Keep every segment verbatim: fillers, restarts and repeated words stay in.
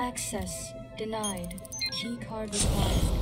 Access denied. Key card required.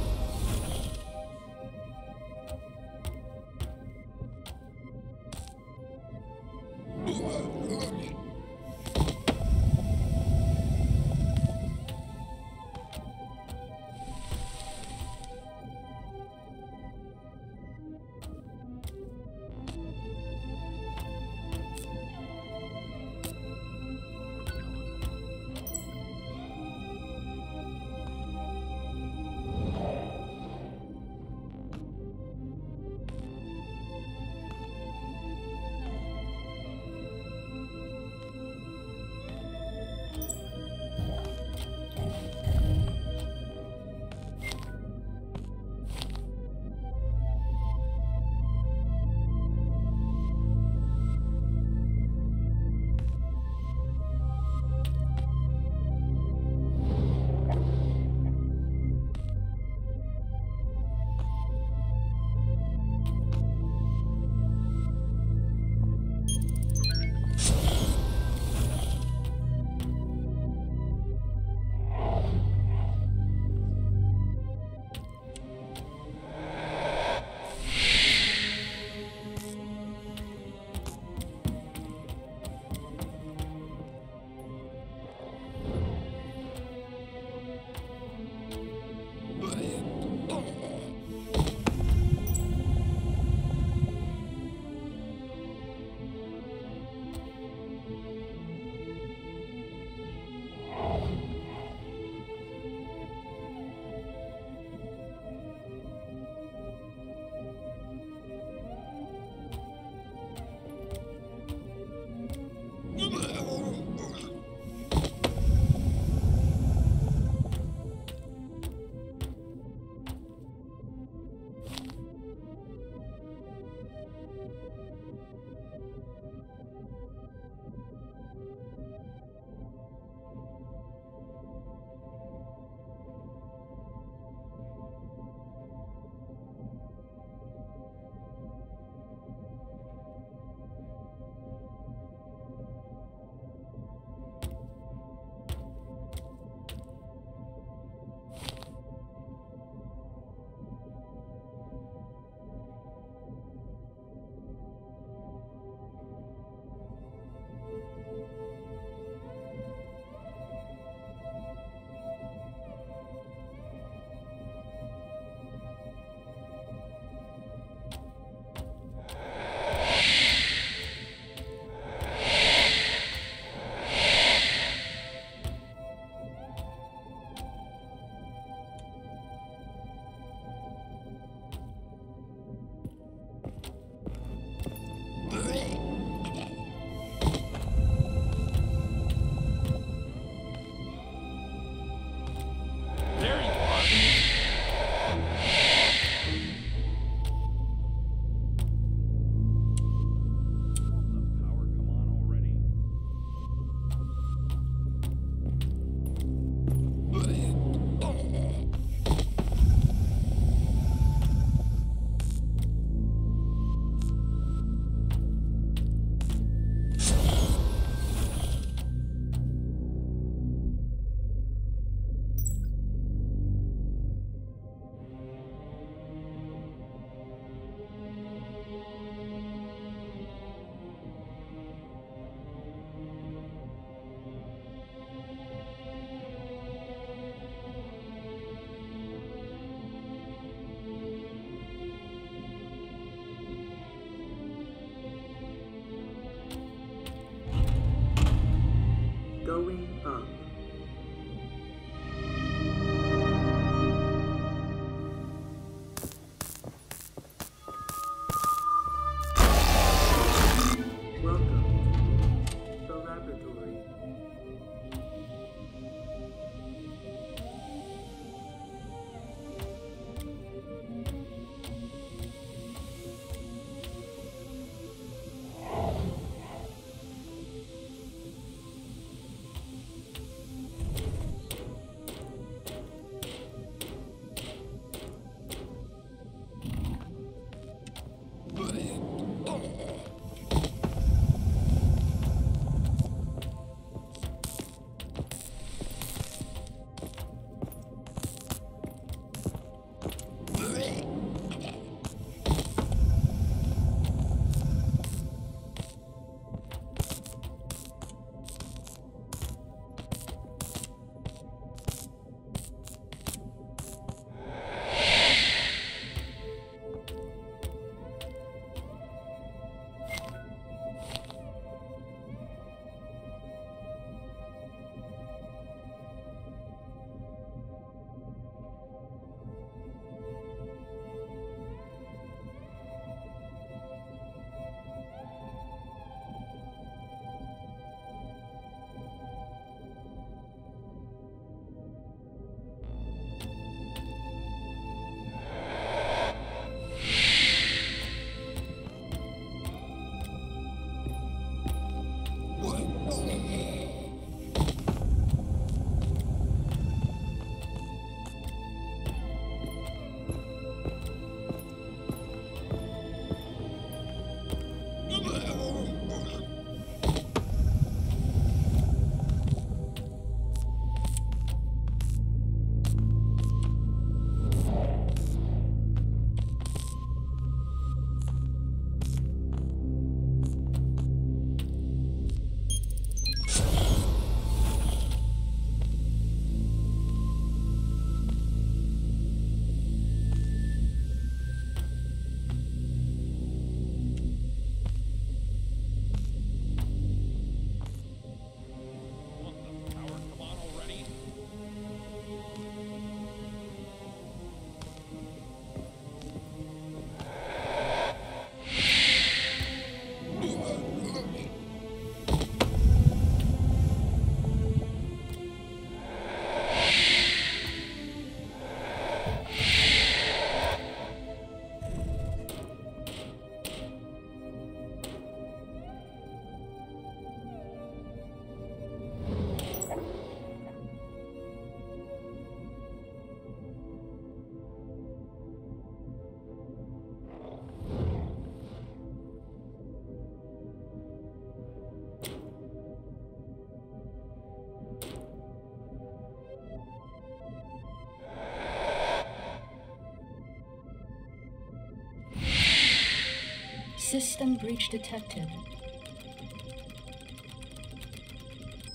System breach detected.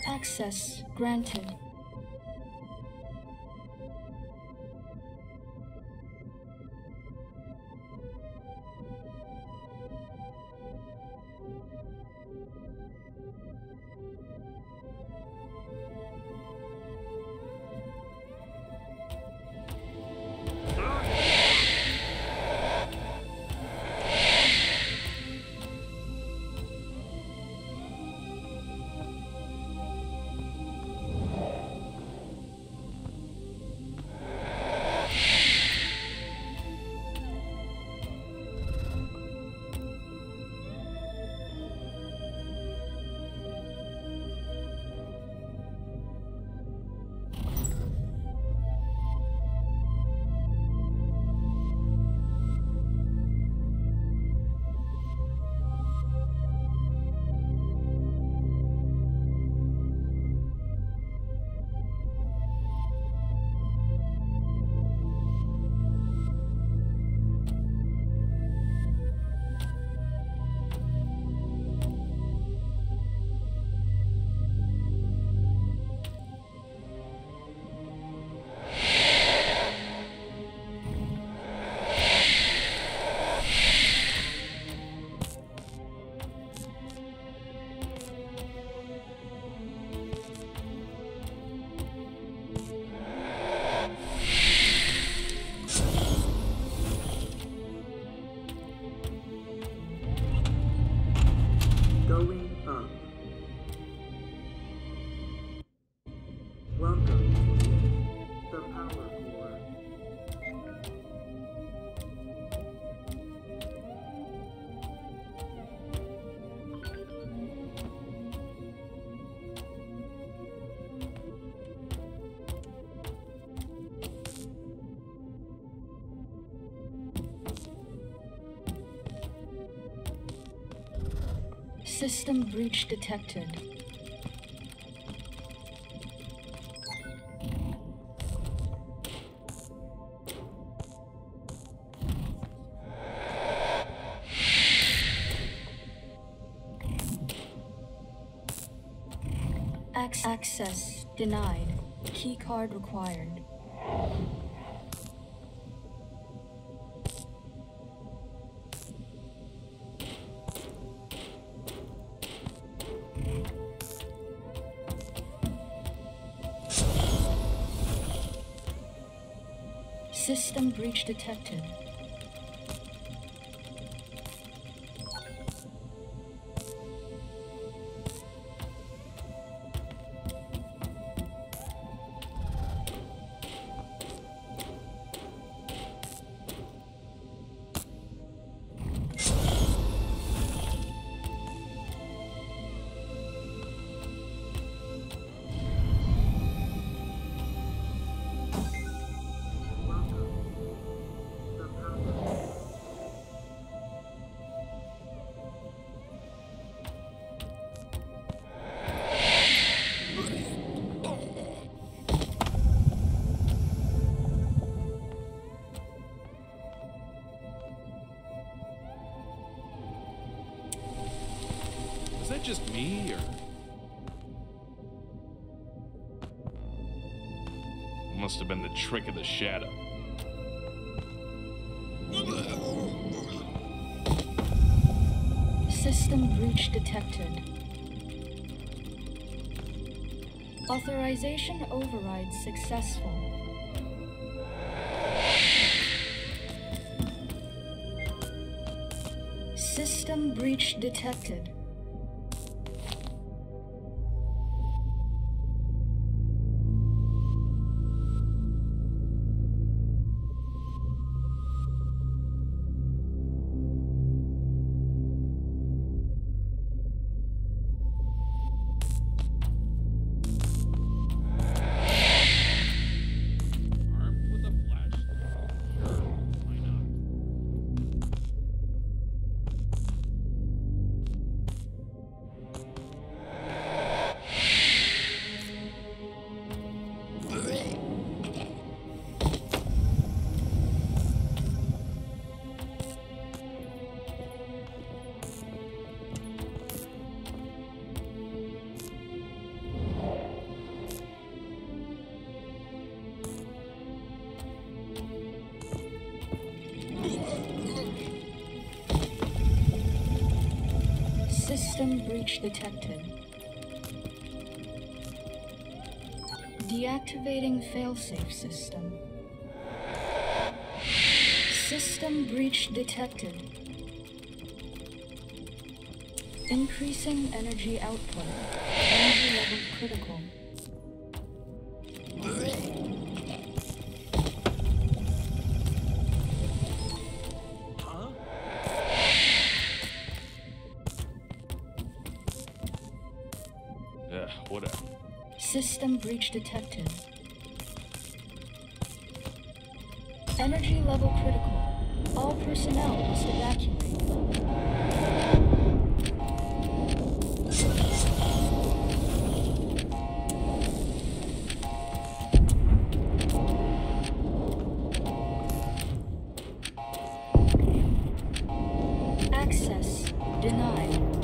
Access granted. System breach detected. Ac- access denied. Key card required. System breach detected. Just me, or must have been the trick of the shadow. System breach detected. Authorization override successful. System breach detected. System breach detected. Deactivating failsafe system. System breach detected. Increasing energy output. Energy level critical. System breach detected. Energy level critical. All personnel must evacuate. Access denied.